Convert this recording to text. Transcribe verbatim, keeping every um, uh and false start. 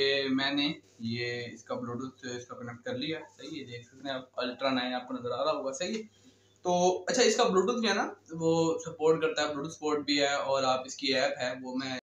ये मैंने ये इसका ब्लूटूथ इसका कनेक्ट कर लिया, सही है, देख सकते हैं आप, अल्ट्रा नाइन आपको नजर आ रहा होगा, सही है। तो अच्छा, इसका ब्लूटूथ जो है ना वो सपोर्ट करता है, ब्लूटूथ सपोर्ट भी है और आप इसकी ऐप है वो मैं